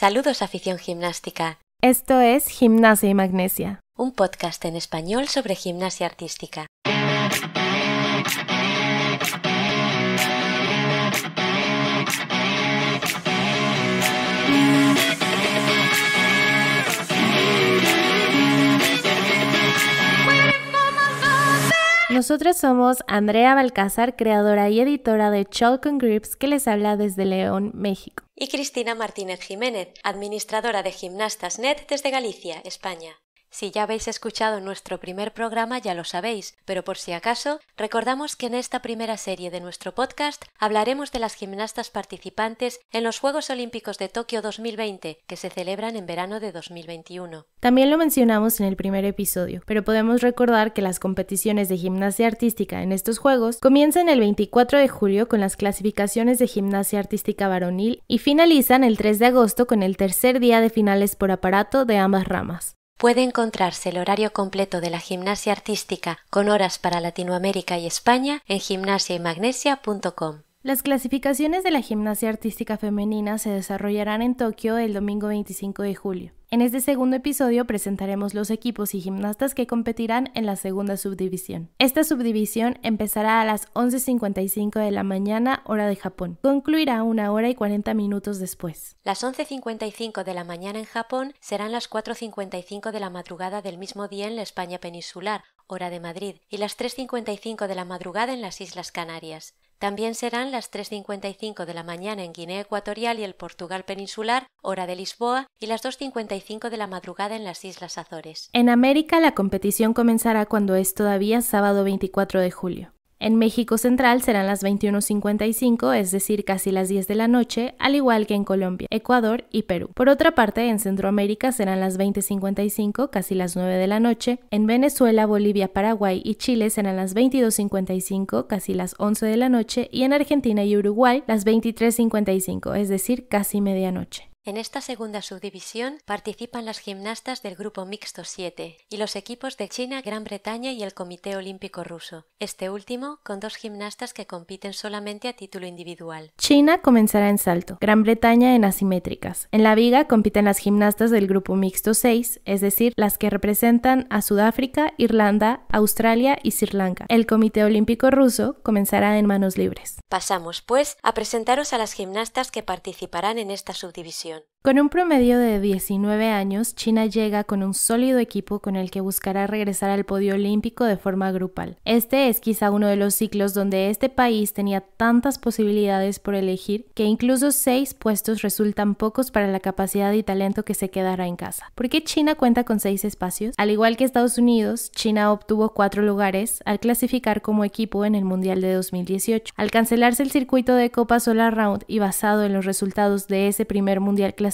Saludos, afición gimnástica. Esto es Gimnasia y Magnesia, un podcast en español sobre gimnasia artística. Nosotros somos Andrea Balcázar, creadora y editora de Chalk and Grips, que les habla desde León, México. Y Cristina Martínez Jiménez, administradora de Gimnastas.net desde Galicia, España. Si ya habéis escuchado nuestro primer programa ya lo sabéis, pero por si acaso, recordamos que en esta primera serie de nuestro podcast hablaremos de las gimnastas participantes en los Juegos Olímpicos de Tokio 2020, que se celebran en verano de 2021. También lo mencionamos en el primer episodio, pero podemos recordar que las competiciones de gimnasia artística en estos Juegos comienzan el 24 de julio con las clasificaciones de gimnasia artística varonil y finalizan el 3 de agosto con el tercer día de finales por aparato de ambas ramas. Puede encontrarse el horario completo de la gimnasia artística con horas para Latinoamérica y España en gimnasiaymagnesia.com. Las clasificaciones de la gimnasia artística femenina se desarrollarán en Tokio el domingo 25 de julio. En este segundo episodio presentaremos los equipos y gimnastas que competirán en la segunda subdivisión. Esta subdivisión empezará a las 11:55 de la mañana, hora de Japón. Concluirá 1 hora y 40 minutos después. Las 11:55 de la mañana en Japón serán las 4:55 de la madrugada del mismo día en la España peninsular, hora de Madrid, y las 3:55 de la madrugada en las Islas Canarias. También serán las 3:55 de la mañana en Guinea Ecuatorial y el Portugal peninsular, hora de Lisboa, y las 2:55 de la madrugada en las Islas Azores. En América, la competición comenzará cuando es todavía sábado 24 de julio. En México Central serán las 21:55, es decir, casi las 10 de la noche, al igual que en Colombia, Ecuador y Perú. Por otra parte, en Centroamérica serán las 20:55, casi las 9 de la noche. En Venezuela, Bolivia, Paraguay y Chile serán las 22:55, casi las 11 de la noche. Y en Argentina y Uruguay, las 23:55, es decir, casi medianoche. En esta segunda subdivisión participan las gimnastas del grupo mixto 7 y los equipos de China, Gran Bretaña y el Comité Olímpico Ruso, este último con 2 gimnastas que compiten solamente a título individual. China comenzará en salto, Gran Bretaña en asimétricas. En la viga compiten las gimnastas del grupo mixto 6, es decir, las que representan a Sudáfrica, Irlanda, Australia y Sri Lanka. El Comité Olímpico Ruso comenzará en manos libres. Pasamos, pues, a presentaros a las gimnastas que participarán en esta subdivisión. Con un promedio de 19 años, China llega con un sólido equipo con el que buscará regresar al podio olímpico de forma grupal. Este es quizá uno de los ciclos donde este país tenía tantas posibilidades por elegir que incluso 6 puestos resultan pocos para la capacidad y talento que se quedará en casa. ¿Por qué China cuenta con 6 espacios? Al igual que Estados Unidos, China obtuvo 4 lugares al clasificar como equipo en el Mundial de 2018. Al cancelarse el circuito de Copa Solar Round y basado en los resultados de ese primer Mundial clasificatorio,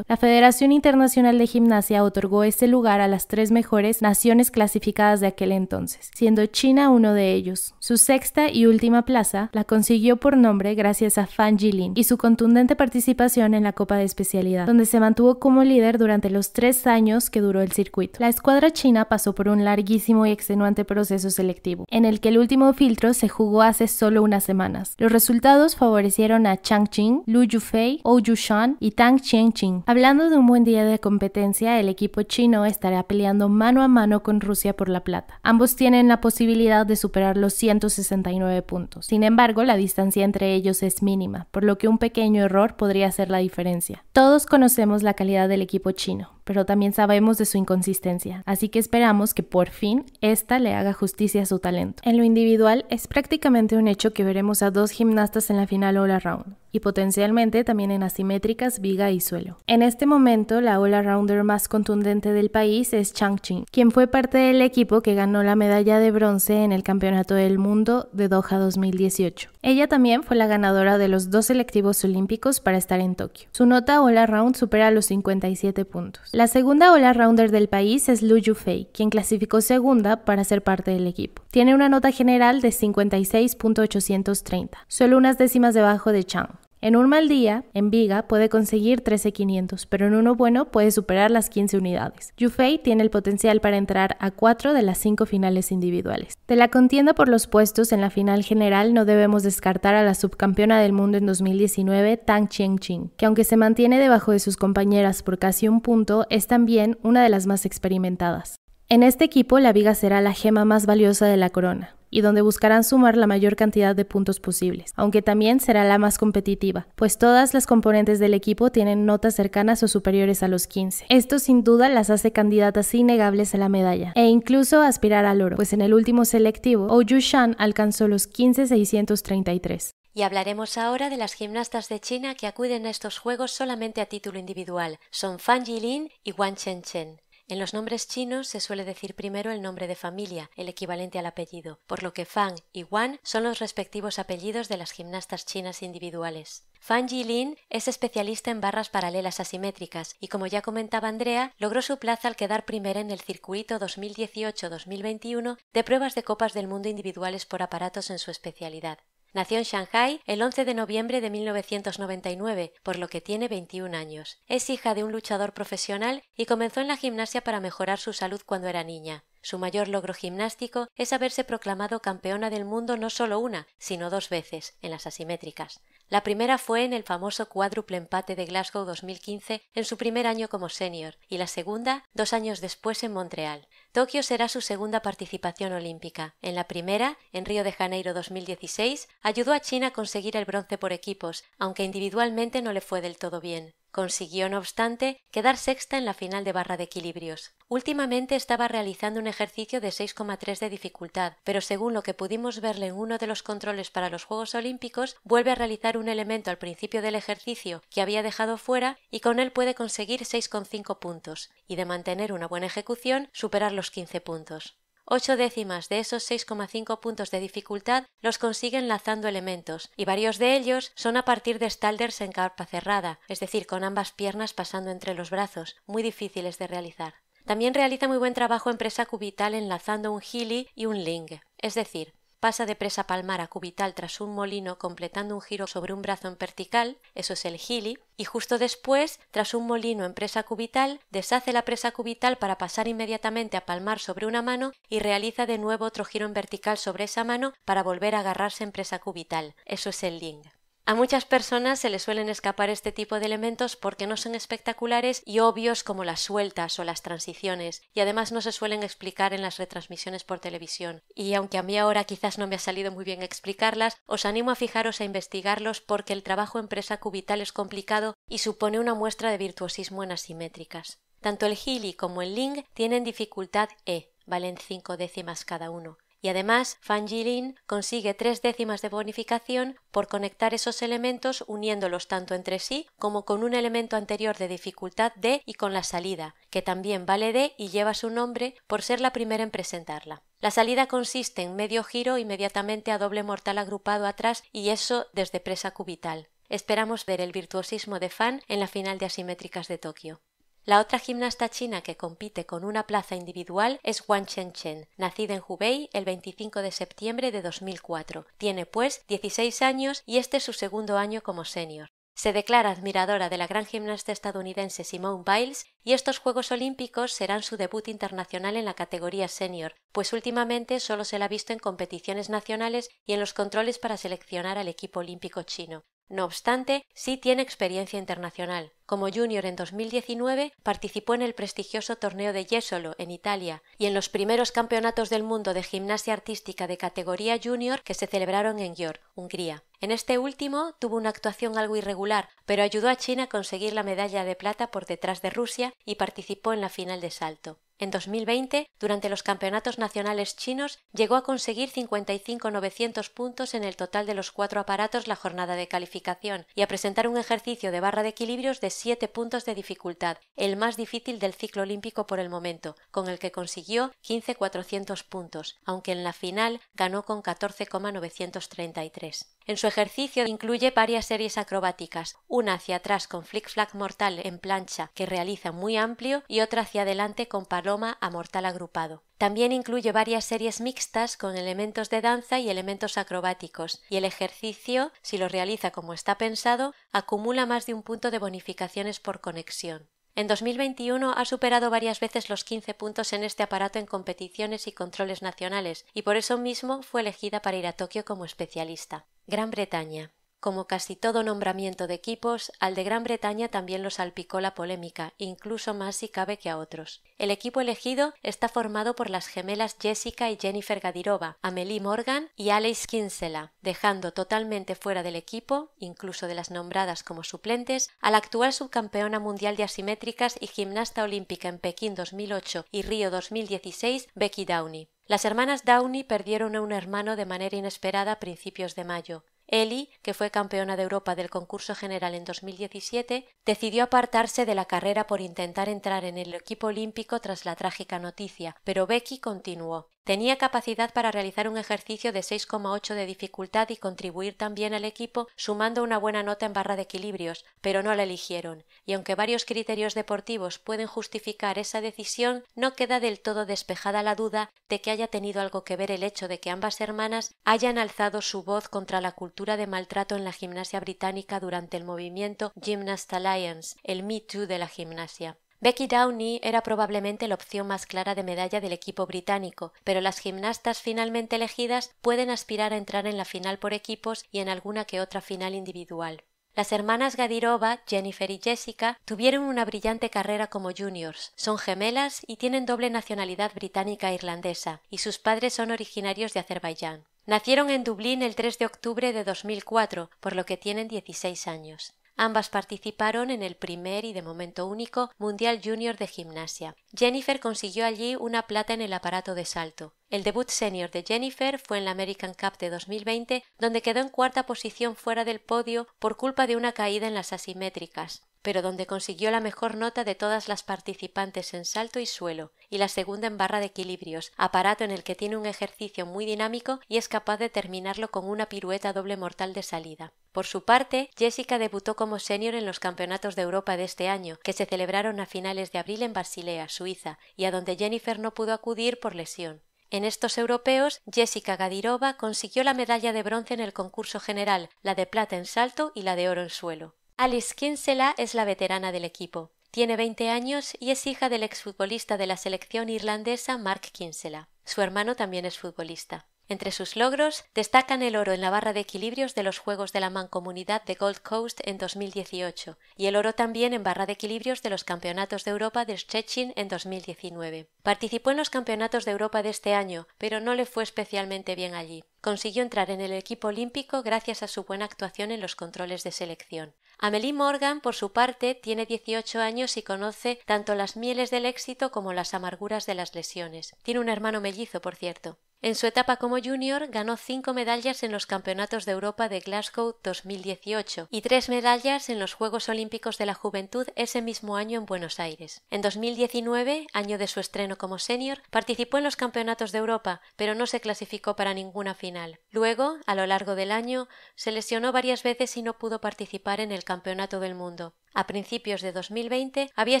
la Federación Internacional de Gimnasia otorgó este lugar a las 3 mejores naciones clasificadas de aquel entonces, siendo China uno de ellos. Su sexta y última plaza la consiguió por nombre gracias a Fan Jilin y su contundente participación en la Copa de Especialidad, donde se mantuvo como líder durante los 3 años que duró el circuito. La escuadra china pasó por un larguísimo y extenuante proceso selectivo, en el que el último filtro se jugó hace solo unas semanas. Los resultados favorecieron a Tang Chenqing, Lu Yufei, Ou Yushan y Tang Qingqing. Hablando de un buen día de competencia, el equipo chino estará peleando mano a mano con Rusia por la plata. Ambos tienen la posibilidad de superar los 169 puntos. Sin embargo, la distancia entre ellos es mínima, por lo que un pequeño error podría hacer la diferencia. Todos conocemos la calidad del equipo chino, pero también sabemos de su inconsistencia, así que esperamos que por fin esta le haga justicia a su talento. En lo individual, es prácticamente un hecho que veremos a 2 gimnastas en la final all round, y potencialmente también en asimétricas, viga y suelo. En este momento, la all-rounder más contundente del país es Zhang Jin, quien fue parte del equipo que ganó la medalla de bronce en el Campeonato del Mundo de Doha 2018. Ella también fue la ganadora de los 2 selectivos olímpicos para estar en Tokio. Su nota all-round supera los 57 puntos. La segunda all-rounder del país es Lu Yufei, quien clasificó segunda para ser parte del equipo. Tiene una nota general de 56.830, solo unas décimas debajo de Zhang. En un mal día, en viga, puede conseguir 13.500, pero en uno bueno puede superar las 15 unidades. Yufei tiene el potencial para entrar a 4 de las 5 finales individuales. De la contienda por los puestos en la final general no debemos descartar a la subcampeona del mundo en 2019, Tang Qingqing, que aunque se mantiene debajo de sus compañeras por casi un punto, es también una de las más experimentadas. En este equipo, la viga será la gema más valiosa de la corona, y donde buscarán sumar la mayor cantidad de puntos posibles, aunque también será la más competitiva, pues todas las componentes del equipo tienen notas cercanas o superiores a los 15. Esto sin duda las hace candidatas innegables a la medalla, e incluso aspirar al oro, pues en el último selectivo, Ou Yushan alcanzó los 15.633. Y hablaremos ahora de las gimnastas de China que acuden a estos Juegos solamente a título individual. Son Fan Jilin y Wang Chenchen. En los nombres chinos se suele decir primero el nombre de familia, el equivalente al apellido, por lo que Fan y Wang son los respectivos apellidos de las gimnastas chinas individuales. Fan Jilin es especialista en barras paralelas asimétricas y, como ya comentaba Andrea, logró su plaza al quedar primera en el circuito 2018-2021 de pruebas de Copas del Mundo individuales por aparatos en su especialidad. Nació en Shanghái el 11 de noviembre de 1999, por lo que tiene 21 años. Es hija de un luchador profesional y comenzó en la gimnasia para mejorar su salud cuando era niña. Su mayor logro gimnástico es haberse proclamado campeona del mundo no solo una, sino 2 veces, en las asimétricas. La primera fue en el famoso cuádruple empate de Glasgow 2015 en su primer año como senior y la segunda 2 años después en Montreal. Tokio será su segunda participación olímpica. En la primera, en Río de Janeiro 2016, ayudó a China a conseguir el bronce por equipos, aunque individualmente no le fue del todo bien. Consiguió, no obstante, quedar sexta en la final de barra de equilibrios. Últimamente estaba realizando un ejercicio de 6,3 de dificultad, pero según lo que pudimos verle en uno de los controles para los Juegos Olímpicos, vuelve a realizar un elemento al principio del ejercicio que había dejado fuera y con él puede conseguir 6,5 puntos, y de mantener una buena ejecución, superar los 15 puntos. 8 décimas de esos 6,5 puntos de dificultad los consigue enlazando elementos, y varios de ellos son a partir de stalders en carpa cerrada, es decir, con ambas piernas pasando entre los brazos, muy difíciles de realizar. También realiza muy buen trabajo en presa cubital enlazando un gili y un ling, es decir, pasa de presa palmar a cubital tras un molino completando un giro sobre un brazo en vertical, eso es el gili, y justo después, tras un molino en presa cubital, deshace la presa cubital para pasar inmediatamente a palmar sobre una mano y realiza de nuevo otro giro en vertical sobre esa mano para volver a agarrarse en presa cubital, eso es el ling. A muchas personas se les suelen escapar este tipo de elementos porque no son espectaculares y obvios como las sueltas o las transiciones, y además no se suelen explicar en las retransmisiones por televisión. Y aunque a mí ahora quizás no me ha salido muy bien explicarlas, os animo a fijaros e investigarlos porque el trabajo en presa cubital es complicado y supone una muestra de virtuosismo en asimétricas. Tanto el gili como el ling tienen dificultad E, valen 5 décimas cada uno. Y además, Fan Jilin consigue 3 décimas de bonificación por conectar esos elementos uniéndolos tanto entre sí como con un elemento anterior de dificultad D y con la salida, que también vale D y lleva su nombre por ser la primera en presentarla. La salida consiste en medio giro inmediatamente a doble mortal agrupado atrás y eso desde presa cubital. Esperamos ver el virtuosismo de Fan en la final de asimétricas de Tokio. La otra gimnasta china que compite con una plaza individual es Wang Chenchen, nacida en Hubei el 25 de septiembre de 2004. Tiene pues 16 años y este es su segundo año como senior. Se declara admiradora de la gran gimnasta estadounidense Simone Biles y estos Juegos Olímpicos serán su debut internacional en la categoría senior, pues últimamente solo se la ha visto en competiciones nacionales y en los controles para seleccionar al equipo olímpico chino. No obstante, sí tiene experiencia internacional. Como junior en 2019 participó en el prestigioso torneo de Jesolo en Italia y en los primeros campeonatos del mundo de gimnasia artística de categoría junior que se celebraron en Győr, Hungría. En este último tuvo una actuación algo irregular, pero ayudó a China a conseguir la medalla de plata por detrás de Rusia y participó en la final de salto. En 2020, durante los campeonatos nacionales chinos, llegó a conseguir 55.900 puntos en el total de los 4 aparatos la jornada de calificación y a presentar un ejercicio de barra de equilibrios de 7 puntos de dificultad, el más difícil del ciclo olímpico por el momento, con el que consiguió 15.400 puntos, aunque en la final ganó con 14.933. En su ejercicio incluye varias series acrobáticas, una hacia atrás con flick-flack mortal en plancha que realiza muy amplio y otra hacia adelante con paloma a mortal agrupado. También incluye varias series mixtas con elementos de danza y elementos acrobáticos, y el ejercicio, si lo realiza como está pensado, acumula más de un punto de bonificaciones por conexión. En 2021 ha superado varias veces los 15 puntos en este aparato en competiciones y controles nacionales, y por eso mismo fue elegida para ir a Tokio como especialista. Gran Bretaña. Como casi todo nombramiento de equipos, al de Gran Bretaña también lo salpicó la polémica, incluso más si cabe que a otros. El equipo elegido está formado por las gemelas Jessica y Jennifer Gadirova, Amelie Morgan y Alice Kinsella, dejando totalmente fuera del equipo, incluso de las nombradas como suplentes, a la actual subcampeona mundial de asimétricas y gimnasta olímpica en Pekín 2008 y Río 2016, Becky Downie. Las hermanas Downie perdieron a un hermano de manera inesperada a principios de mayo. Ellie, que fue campeona de Europa del concurso general en 2017, decidió apartarse de la carrera por intentar entrar en el equipo olímpico tras la trágica noticia, pero Becky continuó. Tenía capacidad para realizar un ejercicio de 6,8 de dificultad y contribuir también al equipo sumando una buena nota en barra de equilibrios, pero no la eligieron, y aunque varios criterios deportivos pueden justificar esa decisión, no queda del todo despejada la duda de que haya tenido algo que ver el hecho de que ambas hermanas hayan alzado su voz contra la cultura de maltrato en la gimnasia británica durante el movimiento Gymnast Alliance, el Me Too de la gimnasia. Becky Downie era probablemente la opción más clara de medalla del equipo británico, pero las gimnastas finalmente elegidas pueden aspirar a entrar en la final por equipos y en alguna que otra final individual. Las hermanas Gadirova, Jennifer y Jessica, tuvieron una brillante carrera como juniors, son gemelas y tienen doble nacionalidad británica e irlandesa, y sus padres son originarios de Azerbaiyán. Nacieron en Dublín el 3 de octubre de 2004, por lo que tienen 16 años. Ambas participaron en el primer y de momento único Mundial Junior de Gimnasia. Jennifer consiguió allí una plata en el aparato de salto. El debut senior de Jennifer fue en la American Cup de 2020, donde quedó en cuarta posición fuera del podio por culpa de una caída en las asimétricas, pero donde consiguió la mejor nota de todas las participantes en salto y suelo, y la segunda en barra de equilibrios, aparato en el que tiene un ejercicio muy dinámico y es capaz de terminarlo con una pirueta doble mortal de salida. Por su parte, Jessica debutó como senior en los Campeonatos de Europa de este año, que se celebraron a finales de abril en Basilea, Suiza, y a donde Jennifer no pudo acudir por lesión. En estos europeos, Jessica Gadirova consiguió la medalla de bronce en el concurso general, la de plata en salto y la de oro en suelo. Alice Kinsella es la veterana del equipo. Tiene 20 años y es hija del exfutbolista de la selección irlandesa Mark Kinsella. Su hermano también es futbolista. Entre sus logros destacan el oro en la barra de equilibrios de los Juegos de la Mancomunidad de Gold Coast en 2018 y el oro también en barra de equilibrios de los Campeonatos de Europa de Szczecin en 2019. Participó en los Campeonatos de Europa de este año, pero no le fue especialmente bien allí. Consiguió entrar en el equipo olímpico gracias a su buena actuación en los controles de selección. Amelie Morgan, por su parte, tiene 18 años y conoce tanto las mieles del éxito como las amarguras de las lesiones. Tiene un hermano mellizo, por cierto. En su etapa como junior ganó 5 medallas en los Campeonatos de Europa de Glasgow 2018 y 3 medallas en los Juegos Olímpicos de la Juventud ese mismo año en Buenos Aires. En 2019, año de su estreno como senior, participó en los Campeonatos de Europa, pero no se clasificó para ninguna final. Luego, a lo largo del año, se lesionó varias veces y no pudo participar en el Campeonato del Mundo. A principios de 2020 había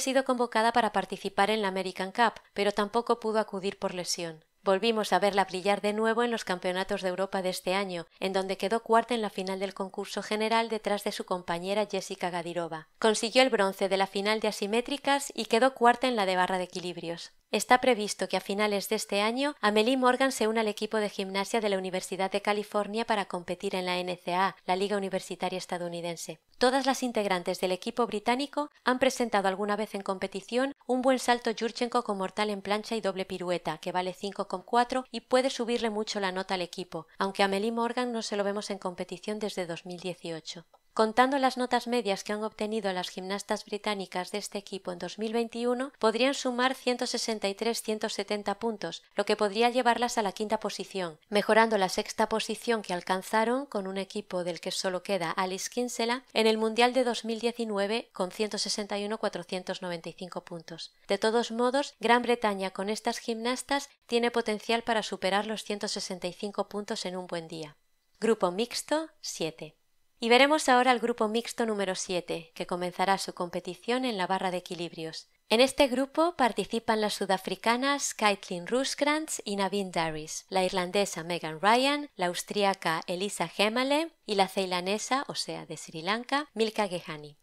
sido convocada para participar en la American Cup, pero tampoco pudo acudir por lesión. Volvimos a verla brillar de nuevo en los Campeonatos de Europa de este año, en donde quedó cuarta en la final del concurso general detrás de su compañera Jessica Gadirova. Consiguió el bronce de la final de asimétricas y quedó cuarta en la de barra de equilibrios. Está previsto que a finales de este año Amelie Morgan se una al equipo de gimnasia de la Universidad de California para competir en la NCAA, la Liga Universitaria Estadounidense. Todas las integrantes del equipo británico han presentado alguna vez en competición un buen salto Yurchenko con mortal en plancha y doble pirueta, que vale 5,4 y puede subirle mucho la nota al equipo, aunque a Amelie Morgan no se lo vemos en competición desde 2018. Contando las notas medias que han obtenido las gimnastas británicas de este equipo en 2021, podrían sumar 163-170 puntos, lo que podría llevarlas a la quinta posición, mejorando la sexta posición que alcanzaron con un equipo del que solo queda Alice Kinsella en el Mundial de 2019 con 161-495 puntos. De todos modos, Gran Bretaña con estas gimnastas tiene potencial para superar los 165 puntos en un buen día. Grupo mixto 7. Y veremos ahora el grupo mixto número 7, que comenzará su competición en la barra de equilibrios. En este grupo participan las sudafricanas Caitlin Rooskrantz y Naveen Darish, la irlandesa Megan Ryan, la austríaca Elisa Hämmerle y la ceilanesa, o sea, de Sri Lanka, Milka Gehani.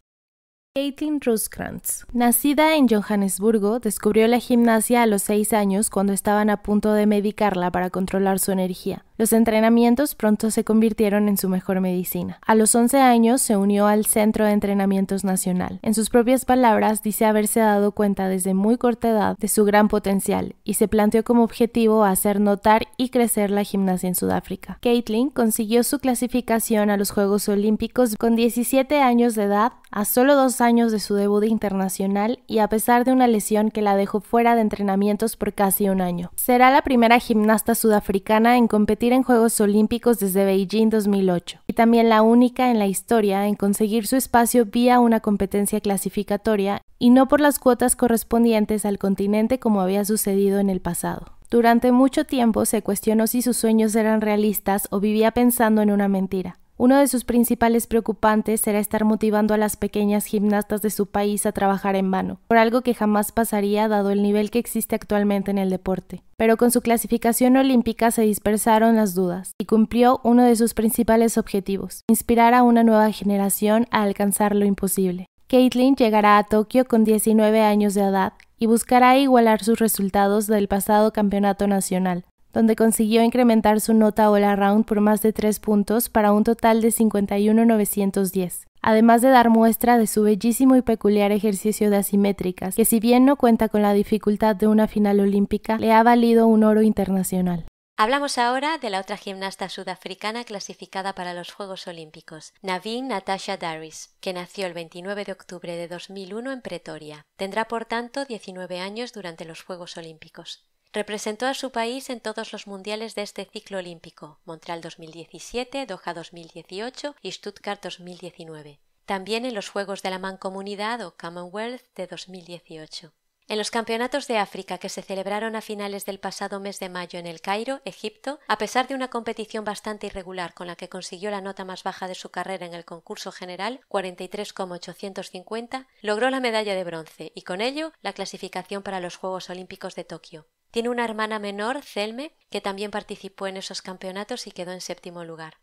Caitlin Rooskrantz, nacida en Johannesburgo, descubrió la gimnasia a los 6 años cuando estaban a punto de medicarla para controlar su energía. Los entrenamientos pronto se convirtieron en su mejor medicina. A los 11 años se unió al Centro de Entrenamientos Nacional. En sus propias palabras, dice haberse dado cuenta desde muy corta edad de su gran potencial y se planteó como objetivo hacer notar y crecer la gimnasia en Sudáfrica. Caitlin consiguió su clasificación a los Juegos Olímpicos con 17 años de edad, a solo 2 años de su debut internacional y a pesar de una lesión que la dejó fuera de entrenamientos por casi un año. Será la primera gimnasta sudafricana en competir en Juegos Olímpicos desde Beijing 2008 y también la única en la historia en conseguir su espacio vía una competencia clasificatoria y no por las cuotas correspondientes al continente como había sucedido en el pasado. Durante mucho tiempo se cuestionó si sus sueños eran realistas o vivía pensando en una mentira. Uno de sus principales preocupantes era estar motivando a las pequeñas gimnastas de su país a trabajar en vano, por algo que jamás pasaría dado el nivel que existe actualmente en el deporte. Pero con su clasificación olímpica se dispersaron las dudas y cumplió uno de sus principales objetivos, inspirar a una nueva generación a alcanzar lo imposible. Caitlin llegará a Tokio con 19 años de edad y buscará igualar sus resultados del pasado campeonato nacional, donde consiguió incrementar su nota all-around por más de 3 puntos para un total de 51.910, además de dar muestra de su bellísimo y peculiar ejercicio de asimétricas, que si bien no cuenta con la dificultad de una final olímpica, le ha valido un oro internacional. Hablamos ahora de la otra gimnasta sudafricana clasificada para los Juegos Olímpicos, Naveen Natasha Darish, que nació el 29 de octubre de 2001 en Pretoria. Tendrá por tanto 19 años durante los Juegos Olímpicos. Representó a su país en todos los mundiales de este ciclo olímpico, Montreal 2017, Doha 2018 y Stuttgart 2019. También en los Juegos de la Mancomunidad o Commonwealth de 2018. En los campeonatos de África que se celebraron a finales del pasado mes de mayo en El Cairo, Egipto, a pesar de una competición bastante irregular con la que consiguió la nota más baja de su carrera en el concurso general, 43,850, logró la medalla de bronce y con ello la clasificación para los Juegos Olímpicos de Tokio. Tiene una hermana menor, Zelme, que también participó en esos campeonatos y quedó en séptimo lugar.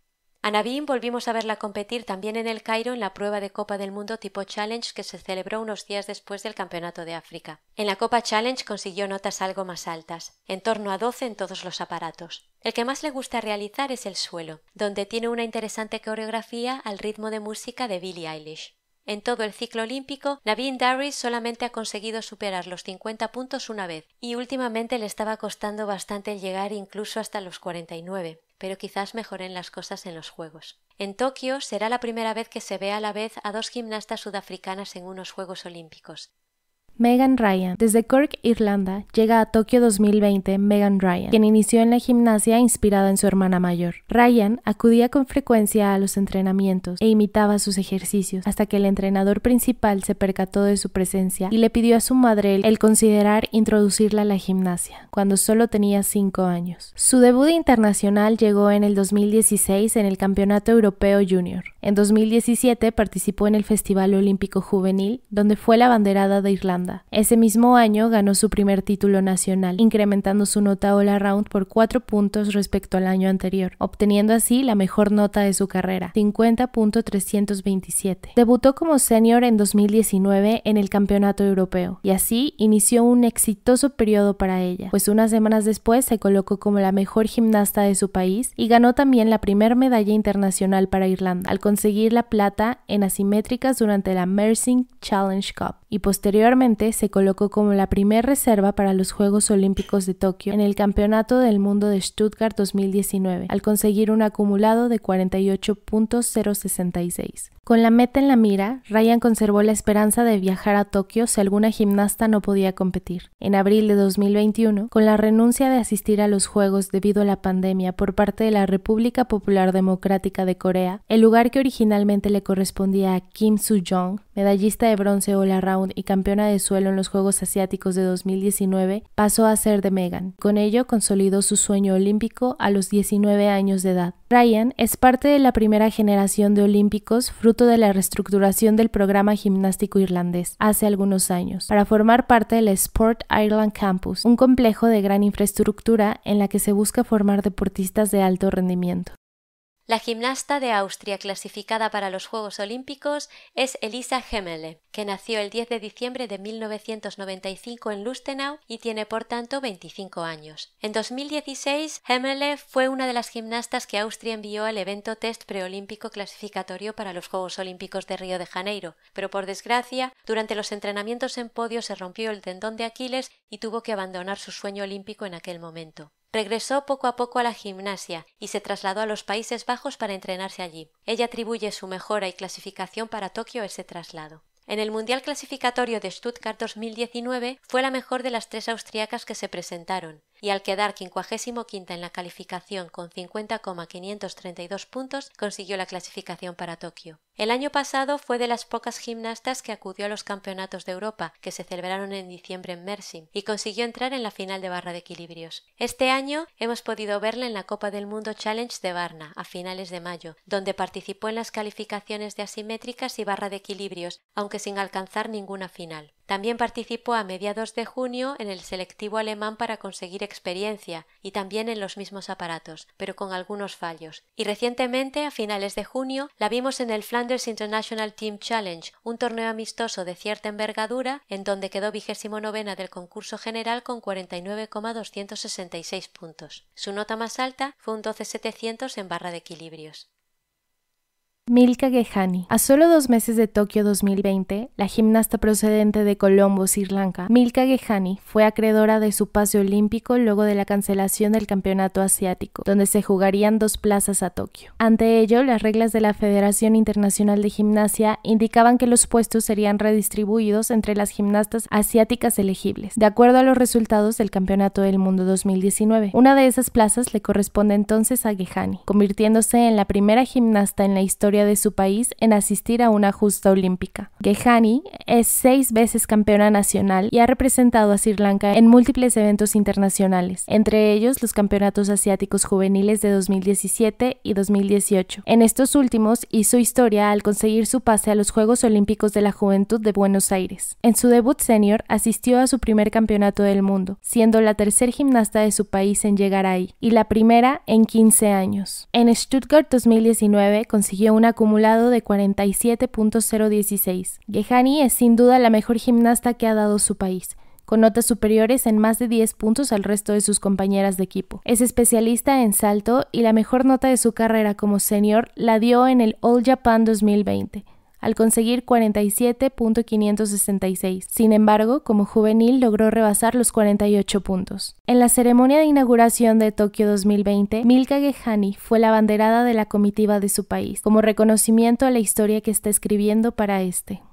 A Naveen volvimos a verla competir también en El Cairo en la prueba de Copa del Mundo tipo Challenge que se celebró unos días después del Campeonato de África. En la Copa Challenge consiguió notas algo más altas, en torno a 12 en todos los aparatos. El que más le gusta realizar es el suelo, donde tiene una interesante coreografía al ritmo de música de Billie Eilish. En todo el ciclo olímpico, Naveen Darish solamente ha conseguido superar los 50 puntos una vez y últimamente le estaba costando bastante llegar incluso hasta los 49, pero quizás mejoren las cosas en los Juegos. En Tokio será la primera vez que se ve a la vez a 2 gimnastas sudafricanas en unos Juegos Olímpicos. Megan Ryan. Desde Cork, Irlanda, llega a Tokio 2020 Megan Ryan, quien inició en la gimnasia inspirada en su hermana mayor. Ryan acudía con frecuencia a los entrenamientos e imitaba sus ejercicios, hasta que el entrenador principal se percató de su presencia y le pidió a su madre el considerar introducirla a la gimnasia, cuando solo tenía 5 años. Su debut internacional llegó en el 2016 en el Campeonato Europeo Junior. En 2017 participó en el Festival Olímpico Juvenil, donde fue la abanderada de Irlanda. Ese mismo año ganó su primer título nacional, incrementando su nota all-around por 4 puntos respecto al año anterior, obteniendo así la mejor nota de su carrera, 50.327. Debutó como senior en 2019 en el Campeonato Europeo, y así inició un exitoso periodo para ella, pues unas semanas después se colocó como la mejor gimnasta de su país y ganó también la primer medalla internacional para Irlanda, al conseguir la plata en asimétricas durante la Mersing Challenge Cup, y posteriormente se colocó como la primer reserva para los Juegos Olímpicos de Tokio en el Campeonato del Mundo de Stuttgart 2019, al conseguir un acumulado de 48.066. Con la meta en la mira, Ryan conservó la esperanza de viajar a Tokio si alguna gimnasta no podía competir. En abril de 2021, con la renuncia de asistir a los Juegos debido a la pandemia por parte de la República Popular Democrática de Corea, el lugar que originalmente le correspondía a Kim Soo-jong, medallista de bronce all around y campeona de suelo en los Juegos Asiáticos de 2019, pasó a ser de Megan. Con ello consolidó su sueño olímpico a los 19 años de edad. Ryan es parte de la primera generación de olímpicos fruto de la reestructuración del programa gimnástico irlandés hace algunos años, para formar parte del Sport Ireland Campus, un complejo de gran infraestructura en la que se busca formar deportistas de alto rendimiento. La gimnasta de Austria clasificada para los Juegos Olímpicos es Elisa Hämmerle, que nació el 10 de diciembre de 1995 en Lustenau y tiene por tanto 25 años. En 2016, Hämmerle fue una de las gimnastas que Austria envió al evento test preolímpico clasificatorio para los Juegos Olímpicos de Río de Janeiro, pero por desgracia, durante los entrenamientos en podio se rompió el tendón de Aquiles y tuvo que abandonar su sueño olímpico en aquel momento. Regresó poco a poco a la gimnasia y se trasladó a los Países Bajos para entrenarse allí. Ella atribuye su mejora y clasificación para Tokio a ese traslado. En el Mundial Clasificatorio de Stuttgart 2019 fue la mejor de las tres austriacas que se presentaron, y al quedar 55ª en la calificación con 50,532 puntos consiguió la clasificación para Tokio. El año pasado fue de las pocas gimnastas que acudió a los campeonatos de Europa que se celebraron en diciembre en Mersin y consiguió entrar en la final de barra de equilibrios. Este año hemos podido verla en la Copa del Mundo Challenge de Varna a finales de mayo, donde participó en las calificaciones de asimétricas y barra de equilibrios, aunque sin alcanzar ninguna final. También participó a mediados de junio en el selectivo alemán para conseguir experiencia y también en los mismos aparatos, pero con algunos fallos. Y recientemente, a finales de junio, la vimos en el Flanders International Team Challenge, un torneo amistoso de cierta envergadura en donde quedó 29ª del concurso general con 49,266 puntos. Su nota más alta fue un 12,700 en barra de equilibrios. Milka Gehani. A solo 2 meses de Tokio 2020, la gimnasta procedente de Colombo, Sri Lanka, Milka Gehani fue acreedora de su pase olímpico luego de la cancelación del campeonato asiático, donde se jugarían 2 plazas a Tokio. Ante ello, las reglas de la Federación Internacional de Gimnasia indicaban que los puestos serían redistribuidos entre las gimnastas asiáticas elegibles, de acuerdo a los resultados del Campeonato del Mundo 2019. Una de esas plazas le corresponde entonces a Gehani, convirtiéndose en la primera gimnasta en la historia de su país en asistir a una justa olímpica. Gehani es 6 veces campeona nacional y ha representado a Sri Lanka en múltiples eventos internacionales, entre ellos los campeonatos asiáticos juveniles de 2017 y 2018. En estos últimos hizo historia al conseguir su pase a los Juegos Olímpicos de la Juventud de Buenos Aires. En su debut senior asistió a su primer campeonato del mundo, siendo la tercer gimnasta de su país en llegar ahí y la primera en 15 años. En Stuttgart 2019 consiguió un acumulado de 47,016. Gehani es sin duda la mejor gimnasta que ha dado su país, con notas superiores en más de 10 puntos al resto de sus compañeras de equipo. Es especialista en salto y la mejor nota de su carrera como senior la dio en el All Japan 2020, al conseguir 47,566. Sin embargo, como juvenil logró rebasar los 48 puntos. En la ceremonia de inauguración de Tokio 2020, Milka Gehani fue la abanderada de la comitiva de su país, como reconocimiento a la historia que está escribiendo para este.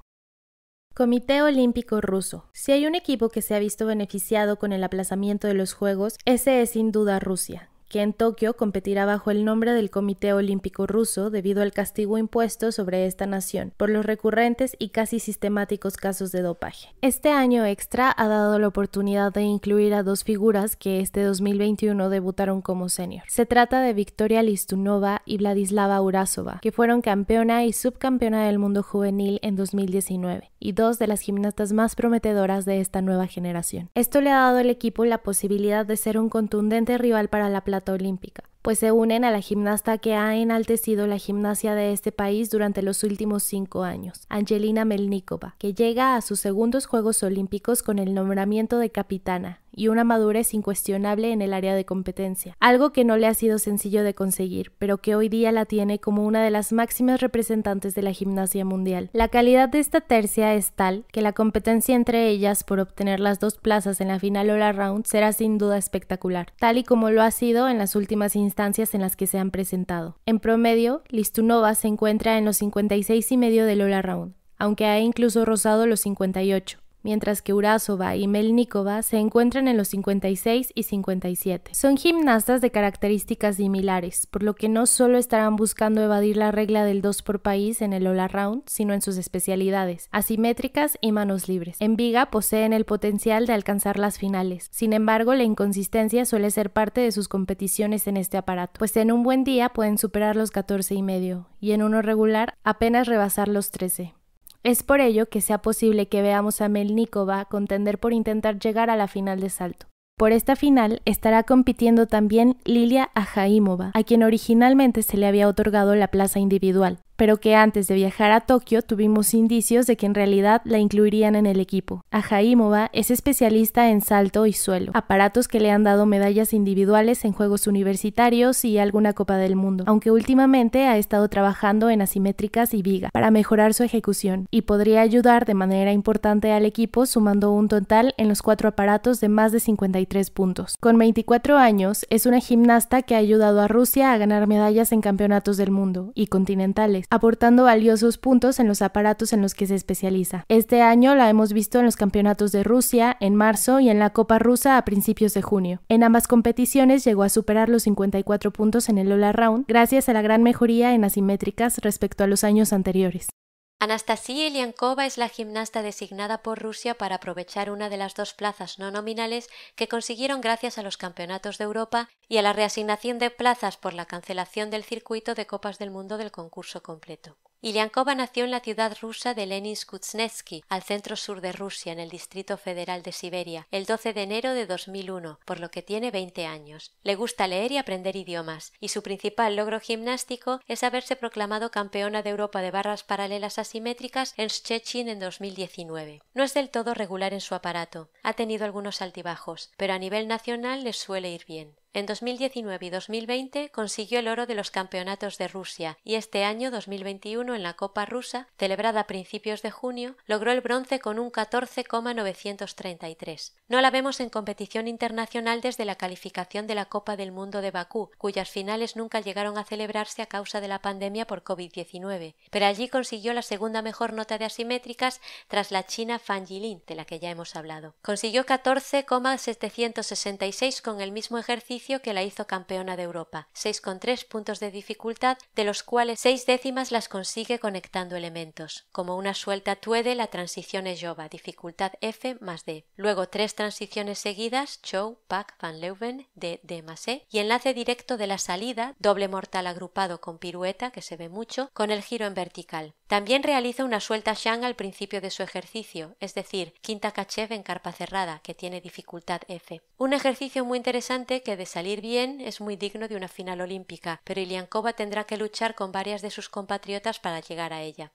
Comité Olímpico Ruso. Si hay un equipo que se ha visto beneficiado con el aplazamiento de los Juegos, ese es sin duda Rusia, que en Tokio competirá bajo el nombre del Comité Olímpico Ruso debido al castigo impuesto sobre esta nación por los recurrentes y casi sistemáticos casos de dopaje. Este año extra ha dado la oportunidad de incluir a 2 figuras que este 2021 debutaron como senior. Se trata de Victoria Listunova y Vladislava Urasova, que fueron campeona y subcampeona del mundo juvenil en 2019, y 2 de las gimnastas más prometedoras de esta nueva generación. Esto le ha dado al equipo la posibilidad de ser un contundente rival para la plata olímpica, pues se unen a la gimnasta que ha enaltecido la gimnasia de este país durante los últimos 5 años, Angelina Melnikova, que llega a sus segundos Juegos Olímpicos con el nombramiento de capitana y una madurez incuestionable en el área de competencia, algo que no le ha sido sencillo de conseguir, pero que hoy día la tiene como una de las máximas representantes de la gimnasia mundial. La calidad de esta tercia es tal que la competencia entre ellas por obtener las 2 plazas en la final all around será sin duda espectacular, tal y como lo ha sido en las últimas instancias instancias en las que se han presentado. En promedio, Listunova se encuentra en los 56,5 del all-around, aunque ha incluso rozado los 58, mientras que Urásova y Melnikova se encuentran en los 56 y 57. Son gimnastas de características similares, por lo que no solo estarán buscando evadir la regla del 2 por país en el all-around, sino en sus especialidades, asimétricas y manos libres. En viga poseen el potencial de alcanzar las finales, sin embargo la inconsistencia suele ser parte de sus competiciones en este aparato, pues en un buen día pueden superar los 14,5 y en uno regular apenas rebasar los 13. Es por ello que sea posible que veamos a Melnikova contender por intentar llegar a la final de salto. Por esta final estará compitiendo también Lilia Ajaimova, a quien originalmente se le había otorgado la plaza individual, pero que antes de viajar a Tokio tuvimos indicios de que en realidad la incluirían en el equipo. Ajaimova es especialista en salto y suelo, aparatos que le han dado medallas individuales en juegos universitarios y alguna Copa del Mundo, aunque últimamente ha estado trabajando en asimétricas y viga para mejorar su ejecución y podría ayudar de manera importante al equipo sumando un total en los 4 aparatos de más de 53 puntos. Con 24 años, es una gimnasta que ha ayudado a Rusia a ganar medallas en campeonatos del mundo y continentales, aportando valiosos puntos en los aparatos en los que se especializa. Este año la hemos visto en los campeonatos de Rusia en marzo y en la Copa Rusa a principios de junio. En ambas competiciones llegó a superar los 54 puntos en el all-around gracias a la gran mejoría en asimétricas respecto a los años anteriores. Anastasia Ilyankova es la gimnasta designada por Rusia para aprovechar una de las 2 plazas no nominales que consiguieron gracias a los campeonatos de Europa y a la reasignación de plazas por la cancelación del circuito de Copas del Mundo del concurso completo. Ilyankova nació en la ciudad rusa de Leninsk-Kuznesky, al centro sur de Rusia, en el Distrito Federal de Siberia, el 12 de enero de 2001, por lo que tiene 20 años. Le gusta leer y aprender idiomas, y su principal logro gimnástico es haberse proclamado campeona de Europa de barras paralelas asimétricas en Szczecin en 2019. No es del todo regular en su aparato, ha tenido algunos altibajos, pero a nivel nacional le suele ir bien. En 2019 y 2020 consiguió el oro de los campeonatos de Rusia y este año 2021 en la Copa Rusa, celebrada a principios de junio, logró el bronce con un 14,933. No la vemos en competición internacional desde la calificación de la Copa del Mundo de Bakú, cuyas finales nunca llegaron a celebrarse a causa de la pandemia por COVID-19, pero allí consiguió la segunda mejor nota de asimétricas tras la china Fan Jilin, de la que ya hemos hablado. Consiguió 14,766 con el mismo ejercicio que la hizo campeona de Europa, 6,3 puntos de dificultad, de los cuales 6 décimas las consigue conectando elementos, como una suelta tue de la transición Ejoba, dificultad F más D, luego 3 transiciones seguidas, Chow, Pak, Van Leuven, D, D más E, y enlace directo de la salida, doble mortal agrupado con pirueta, que se ve mucho, con el giro en vertical. También realiza una suelta Shang al principio de su ejercicio, es decir, quinta Kachev en carpa cerrada, que tiene dificultad F. Un ejercicio muy interesante que de salir bien es muy digno de una final olímpica, pero Ilyankova tendrá que luchar con varias de sus compatriotas para llegar a ella.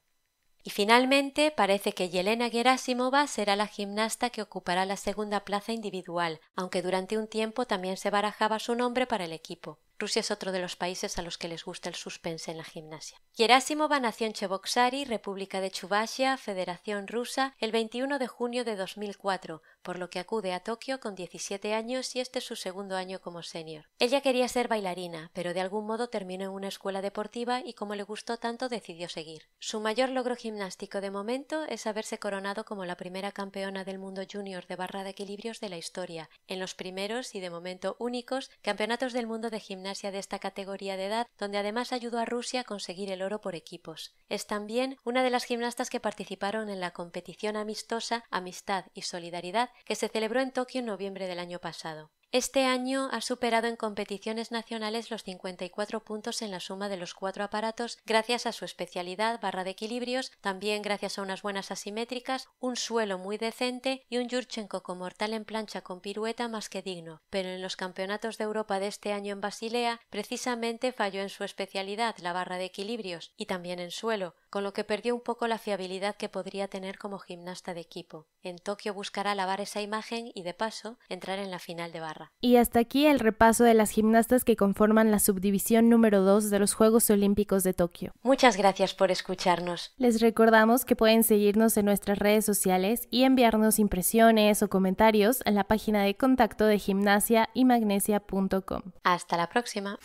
Y finalmente parece que Yelena Gerasimova será la gimnasta que ocupará la segunda plaza individual, aunque durante un tiempo también se barajaba su nombre para el equipo. Rusia es otro de los países a los que les gusta el suspense en la gimnasia. Gerasimova nació en Cheboksary, República de Chuvashia, Federación Rusa, el 21 de junio de 2004, por lo que acude a Tokio con 17 años y este es su segundo año como senior. Ella quería ser bailarina, pero de algún modo terminó en una escuela deportiva y como le gustó tanto decidió seguir. Su mayor logro gimnástico de momento es haberse coronado como la primera campeona del mundo junior de barra de equilibrios de la historia, en los primeros y de momento únicos campeonatos del mundo de gimnasia de esta categoría de edad, donde además ayudó a Rusia a conseguir el oro por equipos. Es también una de las gimnastas que participaron en la competición amistosa Amistad y Solidaridad que se celebró en Tokio en noviembre del año pasado. Este año ha superado en competiciones nacionales los 54 puntos en la suma de los 4 aparatos gracias a su especialidad barra de equilibrios, también gracias a unas buenas asimétricas, un suelo muy decente y un Yurchenko con mortal en plancha con pirueta más que digno, pero en los campeonatos de Europa de este año en Basilea precisamente falló en su especialidad, la barra de equilibrios, y también en suelo, con lo que perdió un poco la fiabilidad que podría tener como gimnasta de equipo. En Tokio buscará lavar esa imagen y, de paso, entrar en la final de barra. Y hasta aquí el repaso de las gimnastas que conforman la subdivisión número 2 de los Juegos Olímpicos de Tokio. Muchas gracias por escucharnos. Les recordamos que pueden seguirnos en nuestras redes sociales y enviarnos impresiones o comentarios en la página de contacto de gimnasiaymagnesia.com. Hasta la próxima.